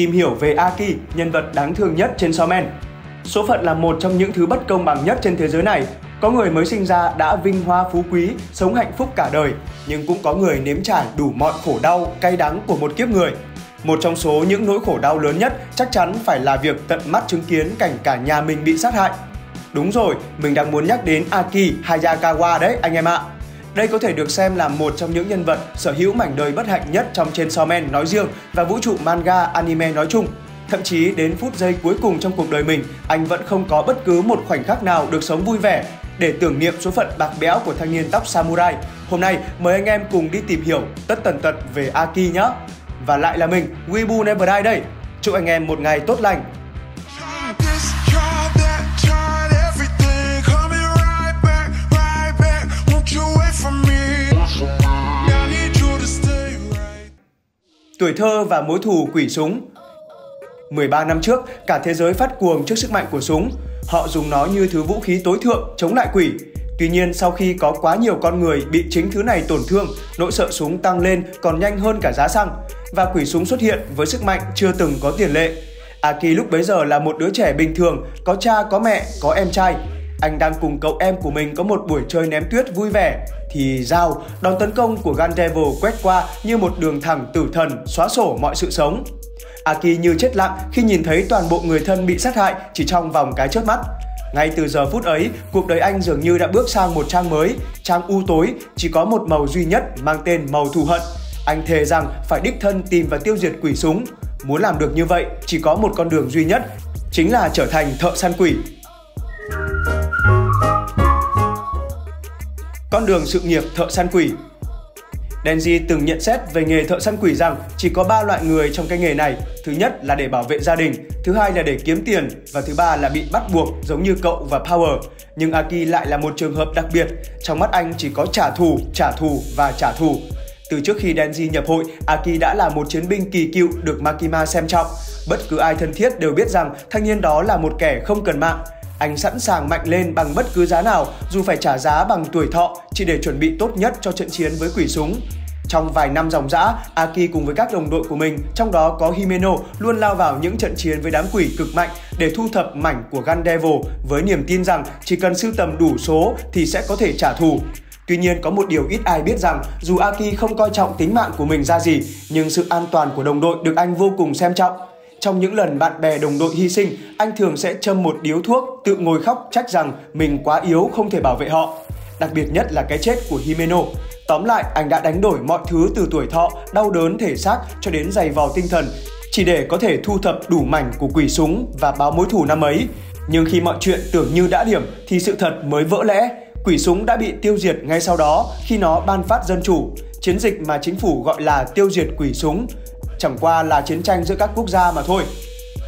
Tìm hiểu về Aki, nhân vật đáng thương nhất trên Chainsaw Man. Số phận là một trong những thứ bất công bằng nhất trên thế giới này. Có người mới sinh ra đã vinh hoa phú quý, sống hạnh phúc cả đời, nhưng cũng có người nếm trải đủ mọi khổ đau, cay đắng của một kiếp người. Một trong số những nỗi khổ đau lớn nhất chắc chắn phải là việc tận mắt chứng kiến cảnh cả nhà mình bị sát hại. Đúng rồi, mình đang muốn nhắc đến Aki Hayakawa đấy anh em ạ. Đây có thể được xem là một trong những nhân vật sở hữu mảnh đời bất hạnh nhất trong Chainsaw Man nói riêng và vũ trụ manga anime nói chung. Thậm chí đến phút giây cuối cùng trong cuộc đời mình, anh vẫn không có bất cứ một khoảnh khắc nào được sống vui vẻ. Để tưởng niệm số phận bạc bẽo của thanh niên tóc samurai, hôm nay mời anh em cùng đi tìm hiểu tất tần tật về Aki nhé. Và lại là mình, Weebu Never Die đây. Chúc anh em một ngày tốt lành. Tuổi thơ và mối thù quỷ súng. 13 năm trước, cả thế giới phát cuồng trước sức mạnh của súng. Họ dùng nó như thứ vũ khí tối thượng chống lại quỷ. Tuy nhiên, sau khi có quá nhiều con người bị chính thứ này tổn thương, nỗi sợ súng tăng lên còn nhanh hơn cả giá xăng. Và quỷ súng xuất hiện với sức mạnh chưa từng có tiền lệ. Aki lúc bấy giờ là một đứa trẻ bình thường, có cha, có mẹ, có em trai. Anh đang cùng cậu em của mình có một buổi chơi ném tuyết vui vẻ. Thì dao, đòn tấn công của Gun Devil quét qua như một đường thẳng tử thần xóa sổ mọi sự sống. Aki như chết lặng khi nhìn thấy toàn bộ người thân bị sát hại chỉ trong vòng cái chớp mắt. Ngay từ giờ phút ấy, cuộc đời anh dường như đã bước sang một trang mới, trang u tối, chỉ có một màu duy nhất mang tên màu thù hận. Anh thề rằng phải đích thân tìm và tiêu diệt quỷ súng. Muốn làm được như vậy, chỉ có một con đường duy nhất, chính là trở thành thợ săn quỷ. Con đường sự nghiệp thợ săn quỷ. Denji từng nhận xét về nghề thợ săn quỷ rằng chỉ có 3 loại người trong cái nghề này. Thứ nhất là để bảo vệ gia đình, thứ hai là để kiếm tiền, và thứ ba là bị bắt buộc giống như cậu và Power. Nhưng Aki lại là một trường hợp đặc biệt, trong mắt anh chỉ có trả thù và trả thù. Từ trước khi Denji nhập hội, Aki đã là một chiến binh kỳ cựu được Makima xem trọng. Bất cứ ai thân thiết đều biết rằng thanh niên đó là một kẻ không cần mạng. Anh sẵn sàng mạnh lên bằng bất cứ giá nào, dù phải trả giá bằng tuổi thọ, chỉ để chuẩn bị tốt nhất cho trận chiến với quỷ súng. Trong vài năm ròng rã, Aki cùng với các đồng đội của mình, trong đó có Himeno, luôn lao vào những trận chiến với đám quỷ cực mạnh để thu thập mảnh của Gun Devil với niềm tin rằng chỉ cần sưu tầm đủ số thì sẽ có thể trả thù. Tuy nhiên, có một điều ít ai biết rằng dù Aki không coi trọng tính mạng của mình ra gì, nhưng sự an toàn của đồng đội được anh vô cùng xem trọng. Trong những lần bạn bè đồng đội hy sinh, anh thường sẽ châm một điếu thuốc, tự ngồi khóc trách rằng mình quá yếu không thể bảo vệ họ. Đặc biệt nhất là cái chết của Himeno. Tóm lại, anh đã đánh đổi mọi thứ từ tuổi thọ, đau đớn thể xác cho đến giày vò tinh thần, chỉ để có thể thu thập đủ mảnh của quỷ súng và báo mối thù năm ấy. Nhưng khi mọi chuyện tưởng như đã điểm thì sự thật mới vỡ lẽ. Quỷ súng đã bị tiêu diệt ngay sau đó khi nó ban phát dân chủ, chiến dịch mà chính phủ gọi là tiêu diệt quỷ súng. Chẳng qua là chiến tranh giữa các quốc gia mà thôi.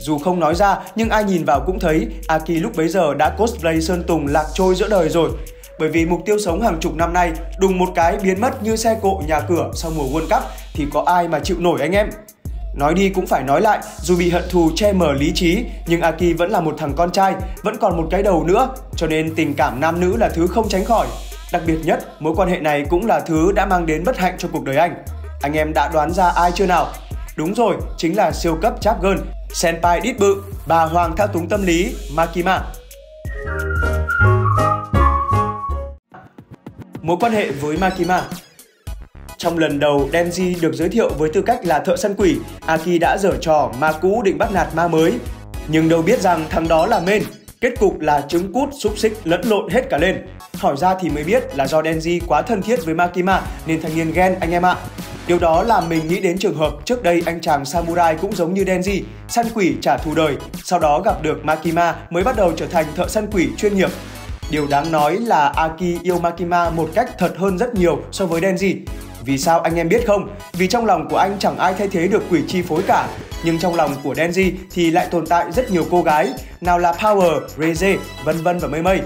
Dù không nói ra nhưng ai nhìn vào cũng thấy Aki lúc bấy giờ đã cosplay Sơn Tùng lạc trôi giữa đời rồi. Bởi vì mục tiêu sống hàng chục năm nay đùng một cái biến mất như xe cộ nhà cửa sau mùa World Cup thì có ai mà chịu nổi anh em. Nói đi cũng phải nói lại, dù bị hận thù che mờ lý trí nhưng Aki vẫn là một thằng con trai, vẫn còn một cái đầu nữa, cho nên tình cảm nam nữ là thứ không tránh khỏi. Đặc biệt nhất, mối quan hệ này cũng là thứ đã mang đến bất hạnh cho cuộc đời anh. Anh em đã đoán ra ai chưa nào? Đúng rồi, chính là siêu cấp chap girl, senpai đít bự, bà hoàng thao túng tâm lý, Makima. Mối quan hệ với Makima. Trong lần đầu Denji được giới thiệu với tư cách là thợ săn quỷ, Aki đã dở trò ma cũ định bắt nạt ma mới. Nhưng đâu biết rằng thằng đó là men, kết cục là trứng cút xúc xích lẫn lộn hết cả lên. Hỏi ra thì mới biết là do Denji quá thân thiết với Makima nên thanh niên ghen anh em ạ. Điều đó làm mình nghĩ đến trường hợp trước đây anh chàng samurai cũng giống như Denji, săn quỷ trả thù đời, sau đó gặp được Makima mới bắt đầu trở thành thợ săn quỷ chuyên nghiệp. Điều đáng nói là Aki yêu Makima một cách thật hơn rất nhiều so với Denji. Vì sao anh em biết không? Vì trong lòng của anh chẳng ai thay thế được quỷ chi phối cả. Nhưng trong lòng của Denji thì lại tồn tại rất nhiều cô gái, nào là Power, Reze, vân vân và mây mây.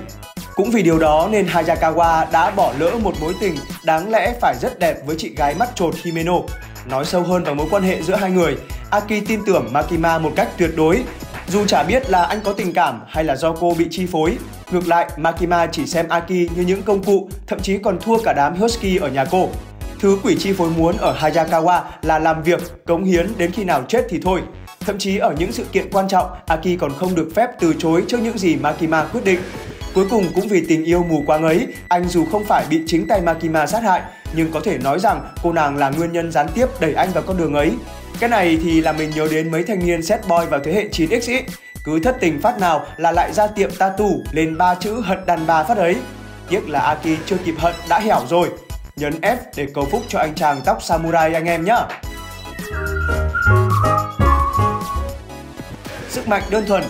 Cũng vì điều đó nên Hayakawa đã bỏ lỡ một mối tình đáng lẽ phải rất đẹp với chị gái mắt trột Himeno. Nói sâu hơn vào mối quan hệ giữa hai người, Aki tin tưởng Makima một cách tuyệt đối. Dù chả biết là anh có tình cảm hay là do cô bị chi phối. Ngược lại, Makima chỉ xem Aki như những công cụ, thậm chí còn thua cả đám husky ở nhà cô. Thứ quỷ chi phối muốn ở Hayakawa là làm việc, cống hiến đến khi nào chết thì thôi. Thậm chí ở những sự kiện quan trọng, Aki còn không được phép từ chối trước những gì Makima quyết định. Cuối cùng cũng vì tình yêu mù quáng ấy, anh dù không phải bị chính tay Makima sát hại, nhưng có thể nói rằng cô nàng là nguyên nhân gián tiếp đẩy anh vào con đường ấy. Cái này thì là mình nhớ đến mấy thanh niên sad boy vào thế hệ 9X ấy. Cứ thất tình phát nào là lại ra tiệm tattoo lên 3 chữ hận đàn bà phát ấy. Tiếc là Aki chưa kịp hận đã hẻo rồi. Nhấn F để cầu phúc cho anh chàng tóc samurai anh em nhé. Sức mạnh đơn thuần.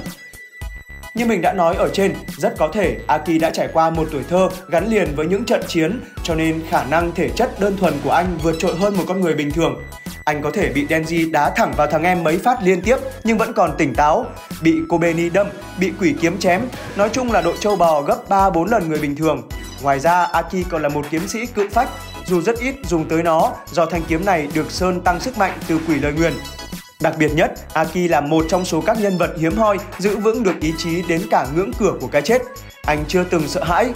Như mình đã nói ở trên, rất có thể Aki đã trải qua một tuổi thơ gắn liền với những trận chiến, cho nên khả năng thể chất đơn thuần của anh vượt trội hơn một con người bình thường. Anh có thể bị Denji đá thẳng vào thằng em mấy phát liên tiếp nhưng vẫn còn tỉnh táo, bị Kobeni đâm, bị quỷ kiếm chém, nói chung là độ trâu bò gấp 3-4 lần người bình thường. Ngoài ra, Aki còn là một kiếm sĩ cự phách, dù rất ít dùng tới nó do thanh kiếm này được sơn tăng sức mạnh từ quỷ lời nguyền. Đặc biệt nhất, Aki là một trong số các nhân vật hiếm hoi giữ vững được ý chí đến cả ngưỡng cửa của cái chết. Anh chưa từng sợ hãi,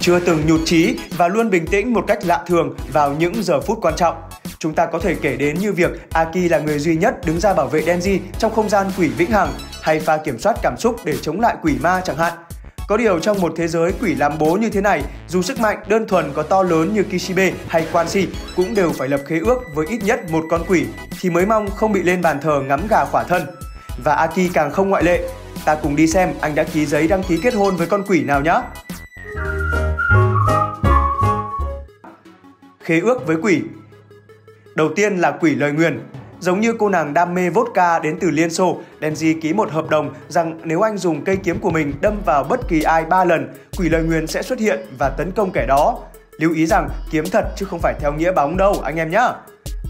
chưa từng nhụt chí và luôn bình tĩnh một cách lạ thường vào những giờ phút quan trọng. Chúng ta có thể kể đến như việc Aki là người duy nhất đứng ra bảo vệ Denji trong không gian quỷ vĩnh hằng, hay pha kiểm soát cảm xúc để chống lại quỷ ma chẳng hạn. Có điều trong một thế giới quỷ làm bố như thế này, dù sức mạnh đơn thuần có to lớn như Kishibe hay Quan Si cũng đều phải lập khế ước với ít nhất một con quỷ thì mới mong không bị lên bàn thờ ngắm gà khỏa thân. Và Aki càng không ngoại lệ. Ta cùng đi xem anh đã ký giấy đăng ký kết hôn với con quỷ nào nhá. Khế ước với quỷ. Đầu tiên là quỷ lời nguyền. Giống như cô nàng đam mê vodka đến từ Liên Xô, Denji ký một hợp đồng rằng nếu anh dùng cây kiếm của mình đâm vào bất kỳ ai 3 lần, quỷ lời nguyền sẽ xuất hiện và tấn công kẻ đó. Lưu ý rằng kiếm thật chứ không phải theo nghĩa bóng đâu anh em nhá.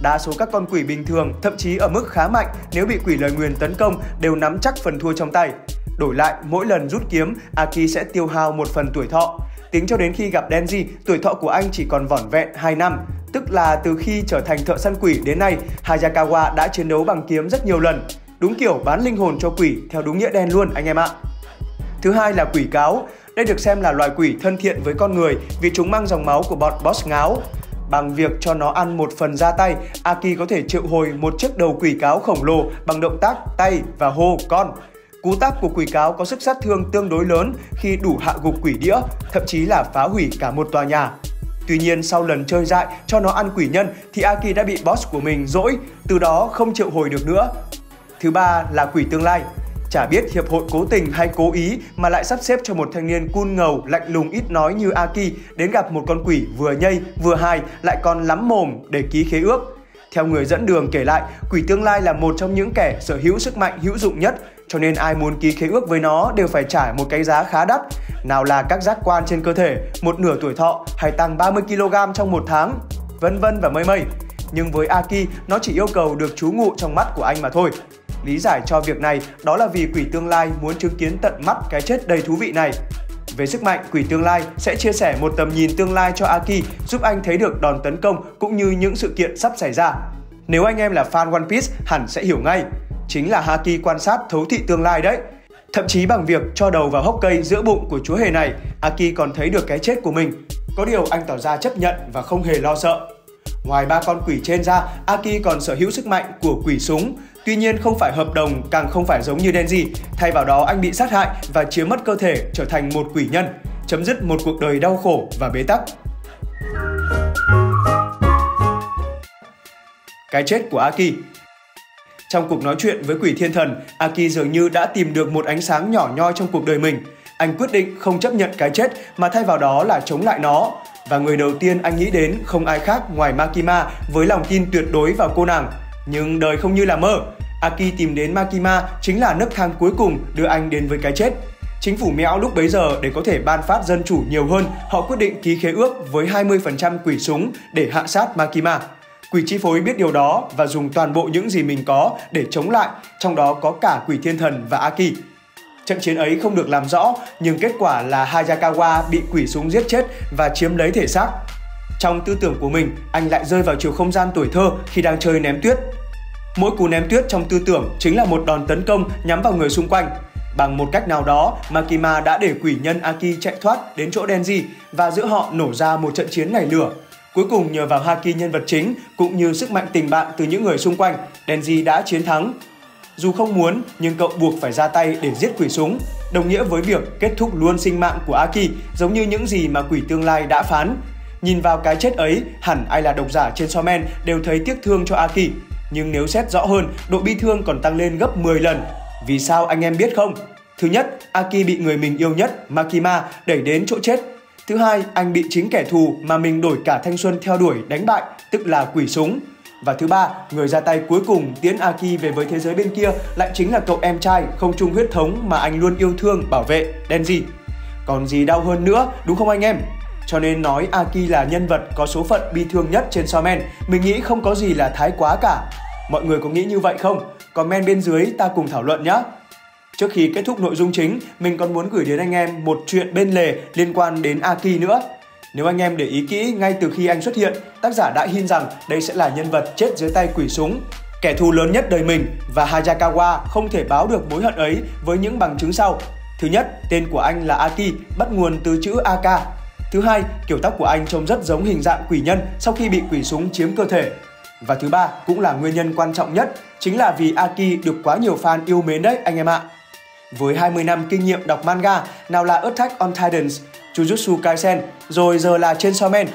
Đa số các con quỷ bình thường, thậm chí ở mức khá mạnh, nếu bị quỷ lời nguyền tấn công đều nắm chắc phần thua trong tay. Đổi lại, mỗi lần rút kiếm, Aki sẽ tiêu hao một phần tuổi thọ. Tính cho đến khi gặp Denji, tuổi thọ của anh chỉ còn vỏn vẹn 2 năm. Tức là từ khi trở thành thợ săn quỷ đến nay, Hayakawa đã chiến đấu bằng kiếm rất nhiều lần. Đúng kiểu bán linh hồn cho quỷ theo đúng nghĩa đen luôn anh em ạ. Thứ hai là quỷ cáo. Đây được xem là loài quỷ thân thiện với con người vì chúng mang dòng máu của bọn boss ngáo. Bằng việc cho nó ăn một phần da tay, Aki có thể triệu hồi một chiếc đầu quỷ cáo khổng lồ bằng động tác tay và hô con. Cú tát của quỷ cáo có sức sát thương tương đối lớn khi đủ hạ gục quỷ đĩa, thậm chí là phá hủy cả một tòa nhà. Tuy nhiên sau lần chơi dại cho nó ăn quỷ nhân thì Aki đã bị boss của mình dỗi, từ đó không triệu hồi được nữa. Thứ ba là quỷ tương lai. Chả biết hiệp hội cố tình hay cố ý mà lại sắp xếp cho một thanh niên cool ngầu, lạnh lùng ít nói như Aki đến gặp một con quỷ vừa nhây vừa hài lại còn lắm mồm để ký khế ước. Theo người dẫn đường kể lại, quỷ tương lai là một trong những kẻ sở hữu sức mạnh hữu dụng nhất, cho nên ai muốn ký khế ước với nó đều phải trả một cái giá khá đắt. Nào là các giác quan trên cơ thể, một nửa tuổi thọ hay tăng 30 kg trong một tháng, vân vân và mây mây. Nhưng với Aki, nó chỉ yêu cầu được trú ngụ trong mắt của anh mà thôi. Lý giải cho việc này đó là vì quỷ tương lai muốn chứng kiến tận mắt cái chết đầy thú vị này. Về sức mạnh, quỷ tương lai sẽ chia sẻ một tầm nhìn tương lai cho Aki, giúp anh thấy được đòn tấn công cũng như những sự kiện sắp xảy ra. Nếu anh em là fan One Piece hẳn sẽ hiểu ngay, chính là Haki quan sát thấu thị tương lai đấy. Thậm chí bằng việc cho đầu vào hốc cây giữa bụng của chú hề này, Aki còn thấy được cái chết của mình. Có điều anh tỏ ra chấp nhận và không hề lo sợ. Ngoài ba con quỷ trên ra, Aki còn sở hữu sức mạnh của quỷ súng. Tuy nhiên không phải hợp đồng, càng không phải giống như Denji. Thay vào đó anh bị sát hại và chiếm mất cơ thể, trở thành một quỷ nhân, chấm dứt một cuộc đời đau khổ và bế tắc. Cái chết của Aki. Trong cuộc nói chuyện với quỷ thiên thần, Aki dường như đã tìm được một ánh sáng nhỏ nhoi trong cuộc đời mình. Anh quyết định không chấp nhận cái chết mà thay vào đó là chống lại nó. Và người đầu tiên anh nghĩ đến không ai khác ngoài Makima với lòng tin tuyệt đối vào cô nàng. Nhưng đời không như là mơ. Aki tìm đến Makima chính là nấc thang cuối cùng đưa anh đến với cái chết. Chính phủ Mẽo lúc bấy giờ để có thể ban phát dân chủ nhiều hơn, họ quyết định ký khế ước với 20% quỷ súng để hạ sát Makima. Quỷ chi phối biết điều đó và dùng toàn bộ những gì mình có để chống lại, trong đó có cả quỷ thiên thần và Aki. Trận chiến ấy không được làm rõ, nhưng kết quả là Hayakawa bị quỷ súng giết chết và chiếm lấy thể xác. Trong tư tưởng của mình, anh lại rơi vào chiều không gian tuổi thơ khi đang chơi ném tuyết. Mỗi cú ném tuyết trong tư tưởng chính là một đòn tấn công nhắm vào người xung quanh. Bằng một cách nào đó, Makima đã để quỷ nhân Aki chạy thoát đến chỗ Denji và giữa họ nổ ra một trận chiến nảy lửa. Cuối cùng nhờ vào haki nhân vật chính cũng như sức mạnh tình bạn từ những người xung quanh, Denji đã chiến thắng. Dù không muốn nhưng cậu buộc phải ra tay để giết quỷ súng, đồng nghĩa với việc kết thúc luôn sinh mạng của Aki, giống như những gì mà quỷ tương lai đã phán. Nhìn vào cái chết ấy, hẳn ai là độc giả Chainsaw Man đều thấy tiếc thương cho Aki. Nhưng nếu xét rõ hơn, độ bi thương còn tăng lên gấp 10 lần. Vì sao anh em biết không? Thứ nhất, Aki bị người mình yêu nhất, Makima, đẩy đến chỗ chết. Thứ hai, anh bị chính kẻ thù mà mình đổi cả thanh xuân theo đuổi đánh bại, tức là quỷ súng. Và thứ ba, người ra tay cuối cùng tiễn Aki về với thế giới bên kia lại chính là cậu em trai không chung huyết thống mà anh luôn yêu thương, bảo vệ, Denji. Còn gì đau hơn nữa, đúng không anh em? Cho nên nói Aki là nhân vật có số phận bi thương nhất trên Chainsaw Man, mình nghĩ không có gì là thái quá cả. Mọi người có nghĩ như vậy không? Comment bên dưới ta cùng thảo luận nhé! Trước khi kết thúc nội dung chính, mình còn muốn gửi đến anh em một chuyện bên lề liên quan đến Aki nữa. Nếu anh em để ý kỹ, ngay từ khi anh xuất hiện, tác giả đã hin rằng đây sẽ là nhân vật chết dưới tay quỷ súng, kẻ thù lớn nhất đời mình, và Hayakawa không thể báo được mối hận ấy với những bằng chứng sau. Thứ nhất, tên của anh là Aki, bắt nguồn từ chữ Aka. Thứ hai, kiểu tóc của anh trông rất giống hình dạng quỷ nhân sau khi bị quỷ súng chiếm cơ thể. Và thứ ba, cũng là nguyên nhân quan trọng nhất, chính là vì Aki được quá nhiều fan yêu mến đấy anh em ạ. Với 20 năm kinh nghiệm đọc manga, nào là Attack on Titans, Jujutsu Kaisen, rồi giờ là Chainsaw Man,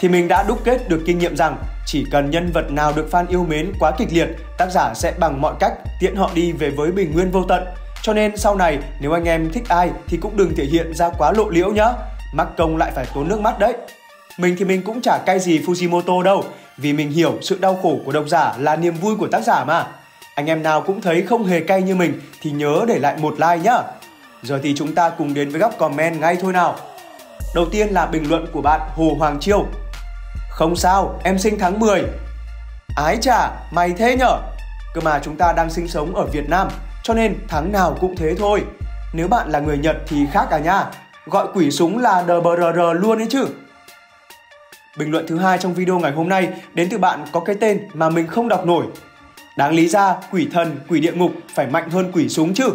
thì mình đã đúc kết được kinh nghiệm rằng chỉ cần nhân vật nào được fan yêu mến quá kịch liệt, tác giả sẽ bằng mọi cách tiễn họ đi về với bình nguyên vô tận. Cho nên sau này nếu anh em thích ai thì cũng đừng thể hiện ra quá lộ liễu nhá, mắc công lại phải tốn nước mắt đấy. Mình thì mình cũng chả cay gì Fujimoto đâu, vì mình hiểu sự đau khổ của độc giả là niềm vui của tác giả mà. Anh em nào cũng thấy không hề cay như mình thì nhớ để lại một like nhá. Giờ thì chúng ta cùng đến với góc comment ngay thôi nào. Đầu tiên là bình luận của bạn Hồ Hoàng Chiêu. Không sao, em sinh tháng 10. Ái chà, may thế nhở. Cơ mà chúng ta đang sinh sống ở Việt Nam, cho nên tháng nào cũng thế thôi. Nếu bạn là người Nhật thì khác à nha, gọi quỷ súng là DBRR luôn ấy chứ. Bình luận thứ hai trong video ngày hôm nay đến từ bạn có cái tên mà mình không đọc nổi. Đáng lý ra quỷ thần, quỷ địa ngục phải mạnh hơn quỷ súng chứ.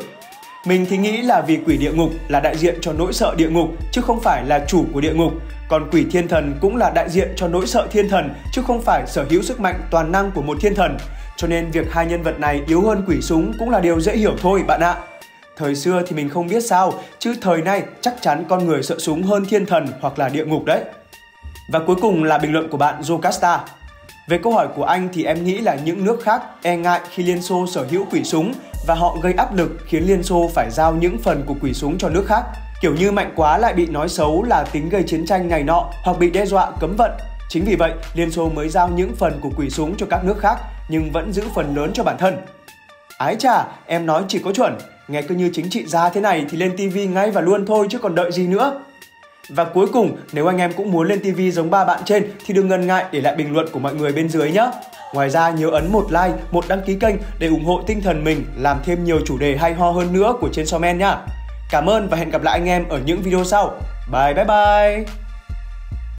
Mình thì nghĩ là vì quỷ địa ngục là đại diện cho nỗi sợ địa ngục chứ không phải là chủ của địa ngục. Còn quỷ thiên thần cũng là đại diện cho nỗi sợ thiên thần chứ không phải sở hữu sức mạnh toàn năng của một thiên thần. Cho nên việc hai nhân vật này yếu hơn quỷ súng cũng là điều dễ hiểu thôi bạn ạ. Thời xưa thì mình không biết sao, chứ thời nay chắc chắn con người sợ súng hơn thiên thần hoặc là địa ngục đấy. Và cuối cùng là bình luận của bạn Jocasta. Về câu hỏi của anh thì em nghĩ là những nước khác e ngại khi Liên Xô sở hữu quỷ súng và họ gây áp lực khiến Liên Xô phải giao những phần của quỷ súng cho nước khác. Kiểu như mạnh quá lại bị nói xấu là tính gây chiến tranh ngày nọ hoặc bị đe dọa cấm vận. Chính vì vậy Liên Xô mới giao những phần của quỷ súng cho các nước khác nhưng vẫn giữ phần lớn cho bản thân. Ái chà, em nói chỉ có chuẩn, nghe cứ như chính trị gia thế này thì lên tivi ngay và luôn thôi chứ còn đợi gì nữa. Và cuối cùng, nếu anh em cũng muốn lên TV giống ba bạn trên thì đừng ngần ngại để lại bình luận của mọi người bên dưới nhé. Ngoài ra nhớ ấn một like, một đăng ký kênh để ủng hộ tinh thần mình làm thêm nhiều chủ đề hay ho hơn nữa của Chainsaw Man nha. Cảm ơn và hẹn gặp lại anh em ở những video sau. Bye bye bye!